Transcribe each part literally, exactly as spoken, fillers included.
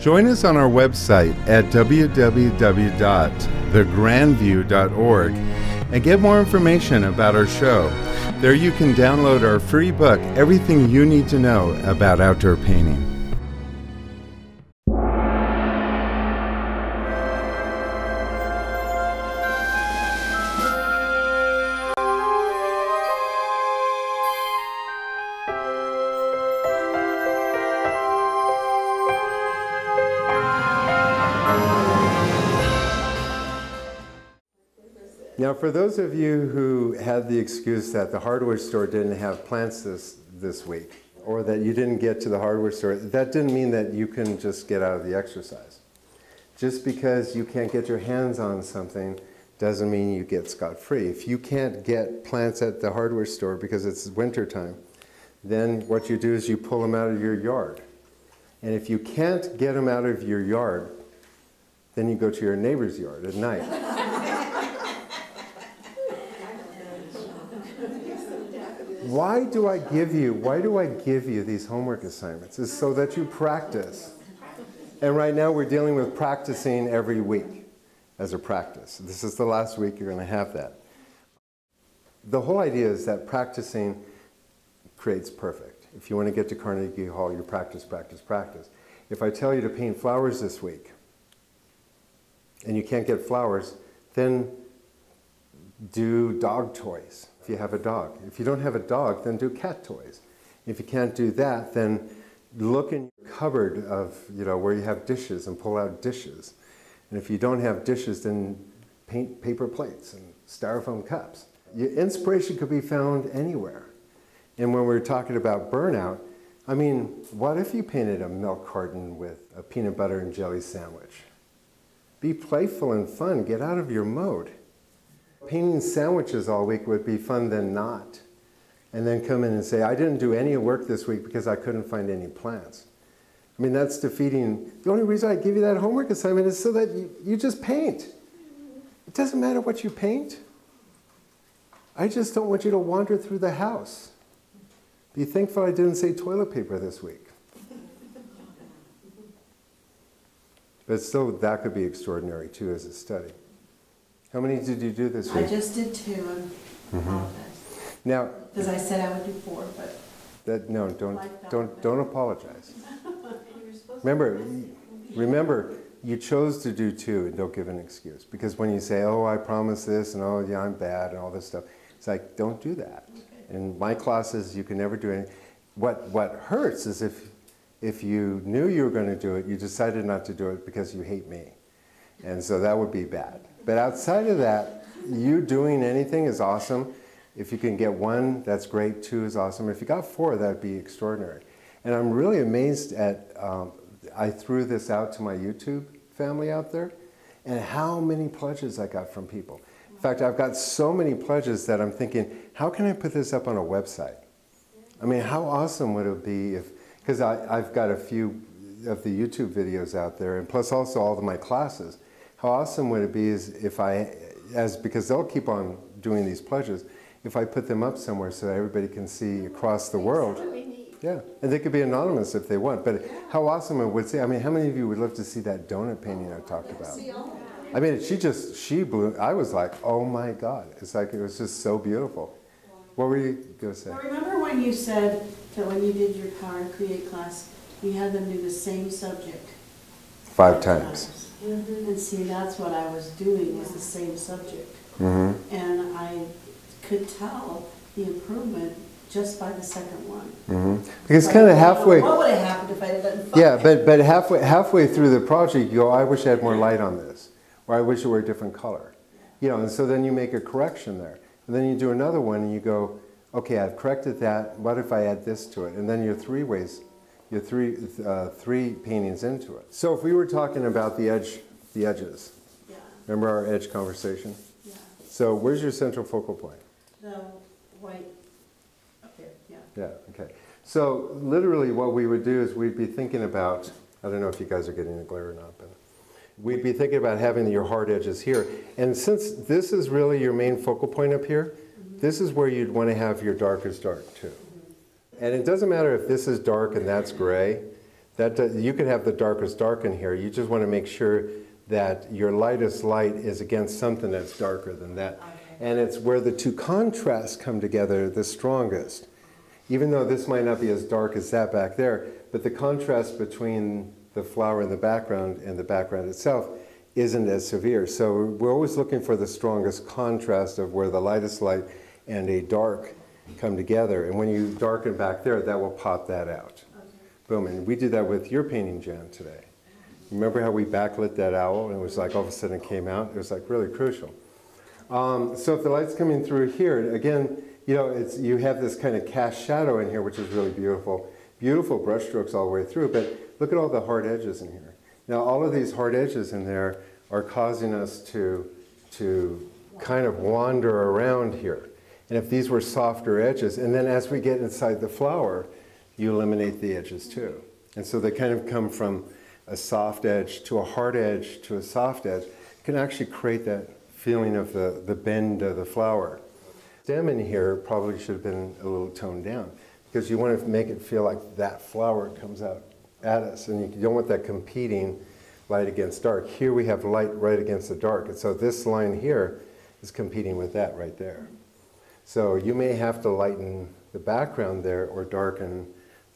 Join us on our website at w w w dot the grand view dot org and get more information about our show. There you can download our free book, Everything You Need to Know About Outdoor Painting. Now, for those of you who had the excuse that the hardware store didn't have plants this, this week, or that you didn't get to the hardware store, that didn't mean that you can just get out of the exercise. Just because you can't get your hands on something doesn't mean you get scot-free. If you can't get plants at the hardware store because it's winter time, then what you do is you pull them out of your yard. And if you can't get them out of your yard, then you go to your neighbor's yard at night. Why do I give you, why do I give you these homework assignments? It's so that you practice. And right now we're dealing with practicing every week as a practice. This is the last week you're going to have that. The whole idea is that practicing creates perfect. If you want to get to Carnegie Hall, you practice, practice, practice. If I tell you to paint flowers this week, and you can't get flowers, then do dog toys. If you have a dog. If you don't have a dog, then do cat toys. If you can't do that, then look in your cupboard of, you know, where you have dishes and pull out dishes. And if you don't have dishes, then paint paper plates and styrofoam cups. Your inspiration could be found anywhere. And when we were talking about burnout, I mean, what if you painted a milk carton with a peanut butter and jelly sandwich? Be playful and fun. Get out of your mode. Painting sandwiches all week would be fun than not. And then come in and say, I didn't do any work this week because I couldn't find any plants. I mean, that's defeating. The only reason I give you that homework assignment is so that you, you just paint. It doesn't matter what you paint. I just don't want you to wander through the house. Be thankful I didn't say toilet paper this week. But still, that could be extraordinary too as a study. How many did you do this week? I just did two. Mm-hmm. Now, because I said I would do four, but that no, don't don't don't apologize. Remember, remember, you chose to do two, and don't give an excuse. Because when you say, "Oh, I promised this," and "Oh, yeah, I'm bad," and all this stuff, it's like, don't do that. Okay. In my classes, you can never do anything. What what hurts is if if you knew you were going to do it, you decided not to do it because you hate me, and so that would be bad. But outside of that, you doing anything is awesome. If you can get one, that's great. Two is awesome. If you got four, that'd be extraordinary. And I'm really amazed at, um, I threw this out to my YouTube family out there, and how many pledges I got from people. In fact, I've got so many pledges that I'm thinking, how can I put this up on a website? I mean, how awesome would it be if, because I've got a few of the YouTube videos out there, and plus also all of my classes. How awesome would it be is if I, as because they'll keep on doing these pledges, if I put them up somewhere so that everybody can see across the world. Yeah, and they could be anonymous if they want, but how awesome it would see. I mean, how many of you would love to see that donut painting I talked about? I mean, she just, she blew, I was like, oh my God. It's like, it was just so beautiful. What were you going to say? I remember when you said that when you did your Power to Create class, you had them do the same subject. Five times. Mm-hmm. And see, that's what I was doing, was the same subject. Mm-hmm. And I could tell the improvement just by the second one. Mm-hmm. Because like, kind of halfway... What would have happened if I had done five? Yeah, but, but halfway, halfway through the project, you go, I wish I had more light on this. Or I wish it were a different color. You know, and so then you make a correction there. And then you do another one and you go, okay, I've corrected that. What if I add this to it? And then you're three ways... You're three, uh, three paintings into it. So if we were talking about the edge, the edges, yeah. Remember our edge conversation? Yeah. So where's your central focal point? The white up here, yeah. Yeah, okay. So literally what we would do is we'd be thinking about, I don't know if you guys are getting the glare or not, but we'd be thinking about having your hard edges here. And since this is really your main focal point up here, mm-hmm. This is where you'd want to have your darkest dark too. And it doesn't matter if this is dark and that's gray. That uh, you could have the darkest dark in here. You just want to make sure that your lightest light is against something that's darker than that. Okay. And it's where the two contrasts come together the strongest. Even though this might not be as dark as that back there, but the contrast between the flower in the background and the background itself isn't as severe. So we're always looking for the strongest contrast of where the lightest light and a dark come together. And when you darken back there, that will pop that out. Boom, and we did that with your painting, Jan, today. Remember how we backlit that owl and it was like all of a sudden it came out? It was like really crucial. Um, so if the light's coming through here, again, you know, it's, you have this kind of cast shadow in here, which is really beautiful. Beautiful brush strokes all the way through, but look at all the hard edges in here. Now all of these hard edges in there are causing us to, to kind of wander around here. And if these were softer edges, and then as we get inside the flower, you eliminate the edges too. And so they kind of come from a soft edge to a hard edge to a soft edge. It can actually create that feeling of the, the bend of the flower. Stem in here probably should have been a little toned down because you want to make it feel like that flower comes out at us, and you don't want that competing light against dark. Here we have light right against the dark, and so this line here is competing with that right there. So you may have to lighten the background there or darken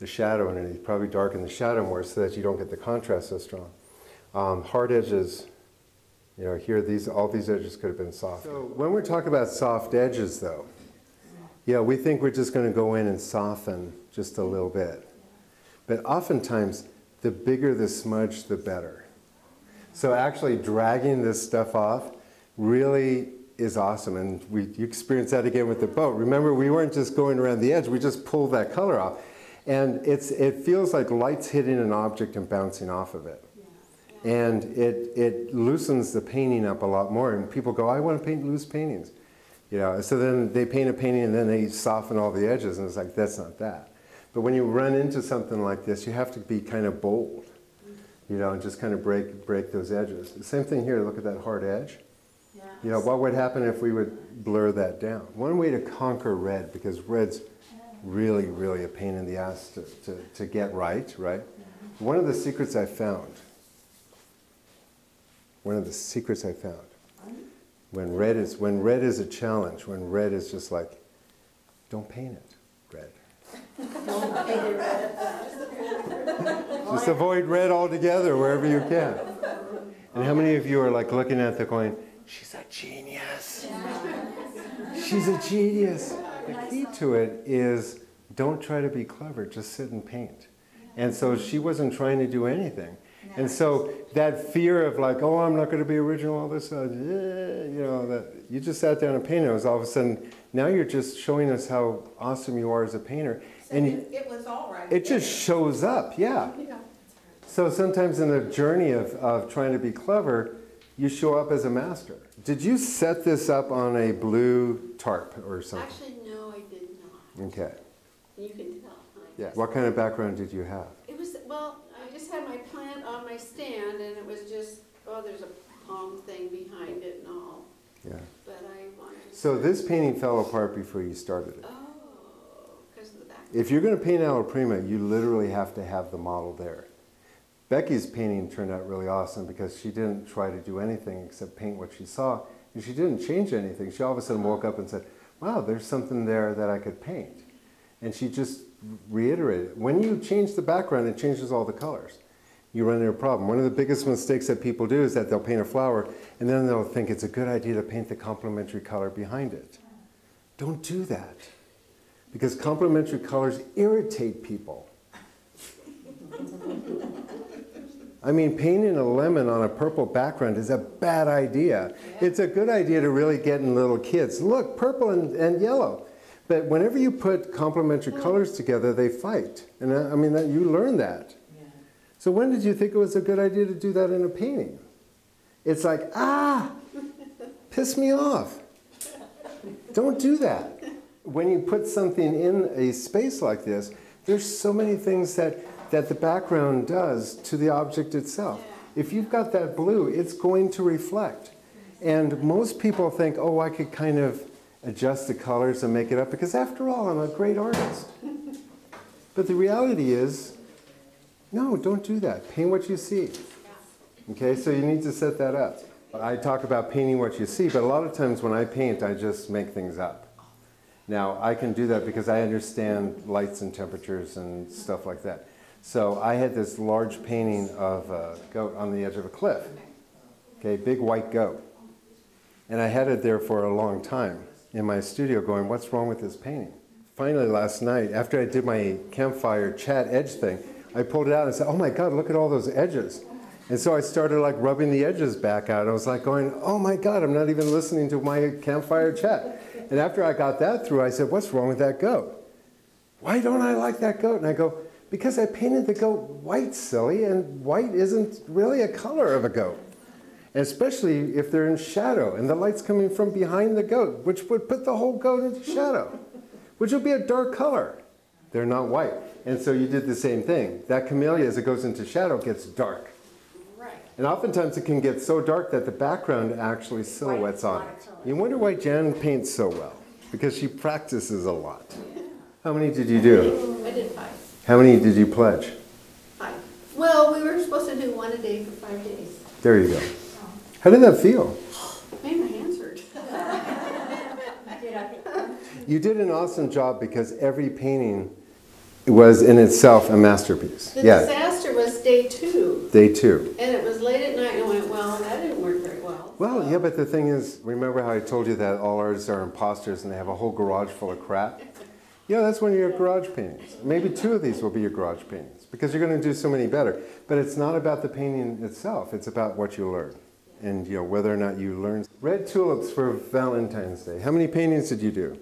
the shadow underneath, probably darken the shadow more so that you don't get the contrast so strong. Um, hard edges, you know, here, these, all these edges could have been soft. So when we're talking about soft edges though, yeah, we think we're just going to go in and soften just a little bit. But oftentimes, the bigger the smudge, the better. So actually dragging this stuff off really is awesome, and we, you experienced that again with the boat. Remember, we weren't just going around the edge, we just pulled that color off. And it's, it feels like light's hitting an object and bouncing off of it. Yeah. Yeah. And it, it loosens the painting up a lot more. And people go, I want to paint loose paintings. You know, so then they paint a painting and then they soften all the edges. And it's like, that's not that. But when you run into something like this, you have to be kind of bold, you know, and just kind of break, break those edges. The same thing here, look at that hard edge. Yeah. You know, what would happen if we would blur that down? One way to conquer red, because red's really, really a pain in the ass to, to, to get right, right? Mm-hmm. One of the secrets I found, one of the secrets I found, when red is, when red is a challenge, when red is just like, don't paint it red. Don't paint it red. Just avoid red altogether wherever you can. And how many of you are like looking at the coin, she's a genius. Yeah. She's a genius. The key to it is don't try to be clever, just sit and paint. Yeah. And so she wasn't trying to do anything. No. And so that fear of like, oh, I'm not going to be original, all this, uh, you know, that you just sat down and painted. It was all of a sudden, now you're just showing us how awesome you are as a painter. So and it, it was all right. It just shows up, yeah. yeah. So sometimes in the journey of, of trying to be clever, you show up as a master. Did you set this up on a blue tarp or something? Actually, okay. You can tell. Yeah. What kind of background did you have? It was, well, I just had my plant on my stand, and it was just, oh, there's a palm thing behind it and all. Yeah. But I wanted to. So this painting fell apart before you started it. Oh, because of the background. If you're going to paint Alla Prima, you literally have to have the model there. Becky's painting turned out really awesome because she didn't try to do anything except paint what she saw, and she didn't change anything. She all of a sudden woke up and said, wow, there's something there that I could paint. And she just reiterated, when you change the background, it changes all the colors. You run into a problem. One of the biggest mistakes that people do is that they'll paint a flower, and then they'll think it's a good idea to paint the complementary color behind it. Don't do that, because complementary colors irritate people. I mean, painting a lemon on a purple background is a bad idea. Yeah. It's a good idea to really get in little kids. Look, purple and, and yellow. But whenever you put complementary colors together, they fight. And I, I mean, that, you learn that. Yeah. So when did you think it was a good idea to do that in a painting? It's like, ah, piss me off. Don't do that. When you put something in a space like this, there's so many things that that the background does to the object itself. If you've got that blue, it's going to reflect. And most people think, oh, I could kind of adjust the colors and make it up because after all, I'm a great artist. But the reality is, No, don't do that. Paint what you see. Okay, so you need to set that up. I talk about painting what you see, but a lot of times when I paint, I just make things up. Now, I can do that because I understand lights and temperatures and stuff like that. So I had this large painting of a goat on the edge of a cliff. Okay, big white goat. And I had it there for a long time in my studio going, what's wrong with this painting? Finally last night, after I did my campfire chat edge thing, I pulled it out and said, oh my God, look at all those edges. And so I started like rubbing the edges back out. I was like going, oh my God, I'm not even listening to my campfire chat. And after I got that through, I said, what's wrong with that goat? Why don't I like that goat? And I go, because I painted the goat white, silly, and white isn't really a color of a goat. Especially if they're in shadow and the light's coming from behind the goat, which would put the whole goat into shadow, which would be a dark color. They're not white. And so you did the same thing. That camellia, as it goes into shadow, gets dark. And oftentimes it can get so dark that the background actually silhouettes on it. You wonder why Jan paints so well, because she practices a lot. How many did you do? I did five. How many did you pledge? Five. Well, we were supposed to do one a day for five days. There you go. How did that feel? Man, my hands hurt. You did an awesome job because every painting was in itself a masterpiece. The yeah. disaster was day two. Day two. And it was late at night, and I went, well, that didn't work very well. Well, so. yeah, but the thing is, remember how I told you that all artists are imposters and they have a whole garage full of crap? Yeah, that's one of your garage paintings. Maybe two of these will be your garage paintings because you're going to do so many better. But it's not about the painting itself. It's about what you learn and, you know, whether or not you learn. Red tulips for Valentine's Day. How many paintings did you do?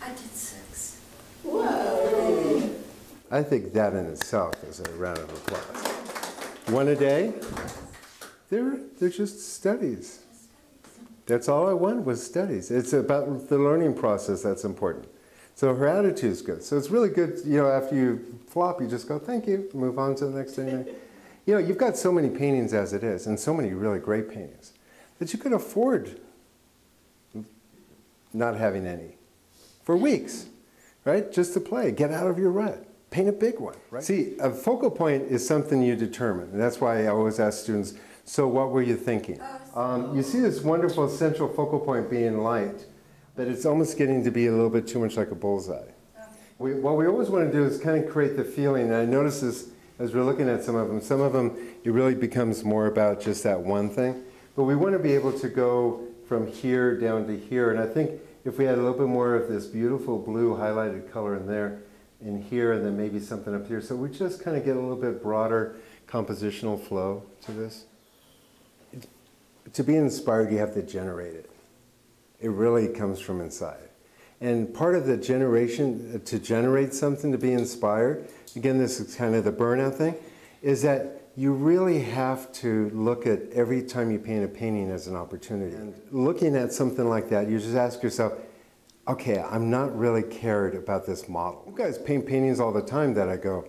I did six. Whoa. I think that in itself is a round of applause. One a day? They're, they're just studies. That's all I wanted was studies. It's about the learning process that's important. So her attitude's good. So it's really good, you know, after you flop, you just go, thank you, move on to the next thing. You know, you've got so many paintings as it is, and so many really great paintings, that you could afford not having any for weeks, right? Just to play, get out of your rut. Paint a big one, right? See, a focal point is something you determine. And that's why I always ask students, so what were you thinking? Um, you see this wonderful central focal point being light, but it's almost getting to be a little bit too much like a bullseye. Okay. We, what we always want to do is kind of create the feeling, and I notice this as we're looking at some of them. Some of them, it really becomes more about just that one thing. But we want to be able to go from here down to here, and I think if we had a little bit more of this beautiful blue highlighted color in there, in here, and then maybe something up here. So we just kind of get a little bit broader compositional flow to this. It, to be inspired, you have to generate it. It really comes from inside. And part of the generation, to generate something, to be inspired, again, this is kind of the burnout thing, is that you really have to look at every time you paint a painting as an opportunity. And looking at something like that, you just ask yourself, okay, I'm not really cared about this model. You guys paint paintings all the time that I go,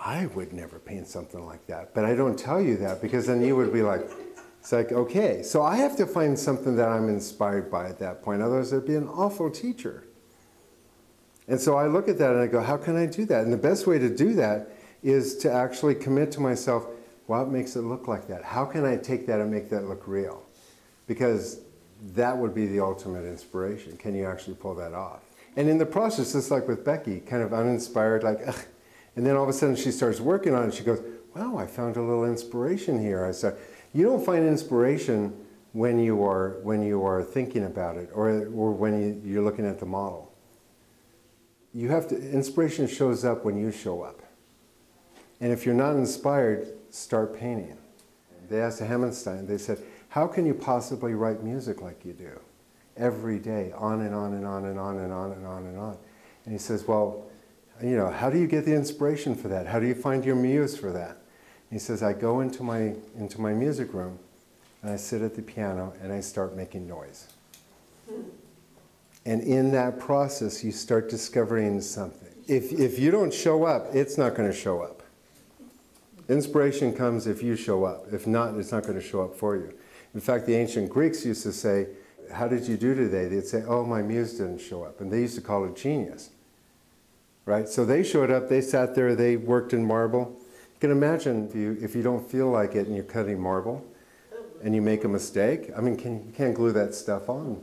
I would never paint something like that. But I don't tell you that because then you would be like, it's like, okay. So I have to find something that I'm inspired by at that point. Otherwise, I'd be an awful teacher. And so I look at that and I go, how can I do that? And the best way to do that is to actually commit to myself, what makes it look like that? How can I take that and make that look real? Because that would be the ultimate inspiration. Can you actually pull that off? And in the process, just like with Becky, kind of uninspired, like, ugh. And then all of a sudden she starts working on it. She goes, wow, I found a little inspiration here. I said, you don't find inspiration when you are, when you are thinking about it or, or when you, you're looking at the model. You have to, inspiration shows up when you show up. And if you're not inspired, start painting. They asked Hammerstein, they said, how can you possibly write music like you do? Every day, on and on and on and on and on and on and on. And he says, well, you know, how do you get the inspiration for that? How do you find your muse for that? And he says, I go into my, into my music room and I sit at the piano and I start making noise. And in that process, you start discovering something. If, if you don't show up, it's not going to show up. Inspiration comes if you show up. If not, it's not going to show up for you. In fact, the ancient Greeks used to say, how did you do today? They'd say, oh, my muse didn't show up. And they used to call it genius, right? So they showed up, they sat there, they worked in marble, can imagine if you, if you don't feel like it and you're cutting marble and you make a mistake, I mean, can, you can't glue that stuff on.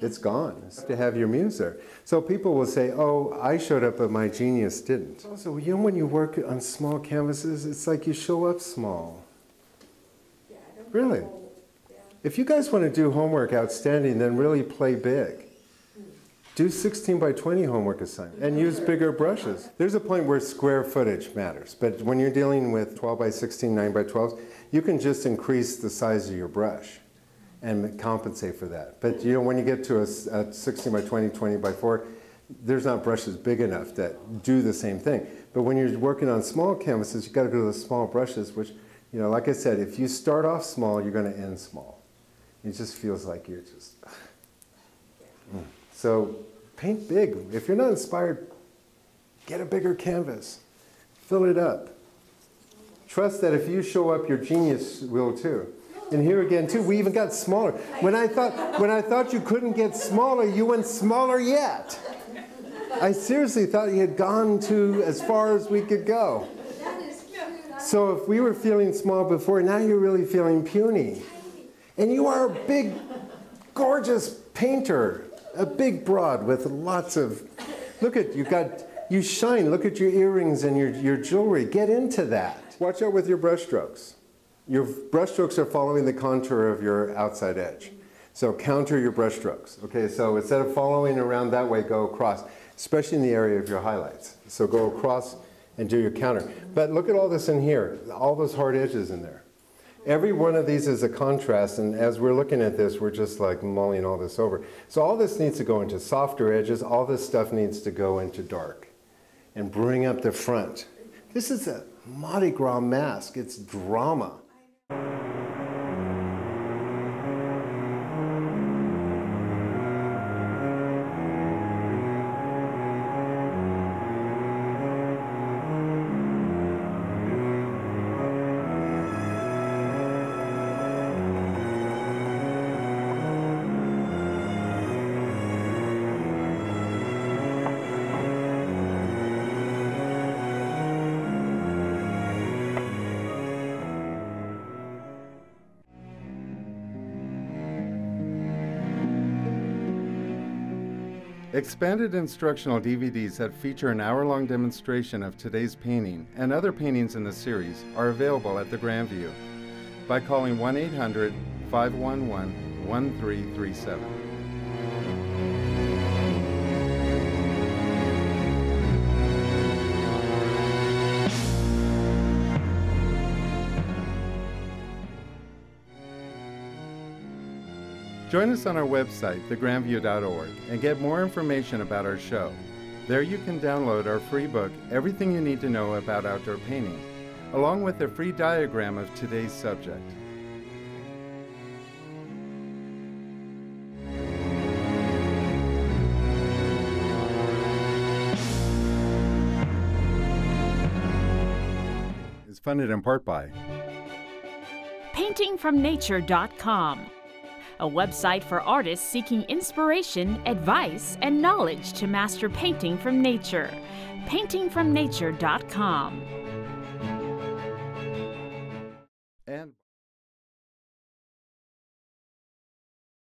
It's gone. It's to have your muse there. So people will say, oh, I showed up, but my genius didn't. So you know when you work on small canvases, it's like you show up small. Yeah, I don't really. Know. Yeah. If you guys want to do homework outstanding, then really play big. Do sixteen by twenty homework assignment and use bigger brushes. There's a point where square footage matters, but when you're dealing with twelve by sixteen, nine by twelve, you can just increase the size of your brush and compensate for that. But you know, when you get to a, a sixteen by twenty, twenty by four, there's not brushes big enough that do the same thing. But when you're working on small canvases, you got to go to the small brushes, which, you know, like I said, if you start off small, you're going to end small. It just feels like you're just... mm. So paint big. If you're not inspired, get a bigger canvas. Fill it up. Trust that if you show up, your genius will too. And here again too, we even got smaller. When I thought, when I thought you couldn't get smaller, you went smaller yet. I seriously thought you had gone to as far as we could go. So if we were feeling small before, now you're really feeling puny. And you are a big, gorgeous painter. A big broad with lots of, look at, you got, you shine, look at your earrings and your, your jewelry, get into that. Watch out with your brush strokes. Your brush strokes are following the contour of your outside edge. So counter your brush strokes. Okay, so instead of following around that way, go across, especially in the area of your highlights. So go across and do your counter. But look at all this in here, all those hard edges in there. Every one of these is a contrast, and as we're looking at this, we're just like mulling all this over. So all this needs to go into softer edges. All this stuff needs to go into dark and bring up the front. This is a Mardi Gras mask. It's drama. Expanded instructional D V Ds that feature an hour-long demonstration of today's painting and other paintings in the series are available at The Grand View by calling one eight hundred, five one one, one three three seven. Join us on our website, the grand view dot org, and get more information about our show. There you can download our free book, Everything You Need to Know About Outdoor Painting, along with a free diagram of today's subject. It's funded in part by Painting From Nature dot com. A website for artists seeking inspiration, advice, and knowledge to master painting from nature. Painting From Nature dot com.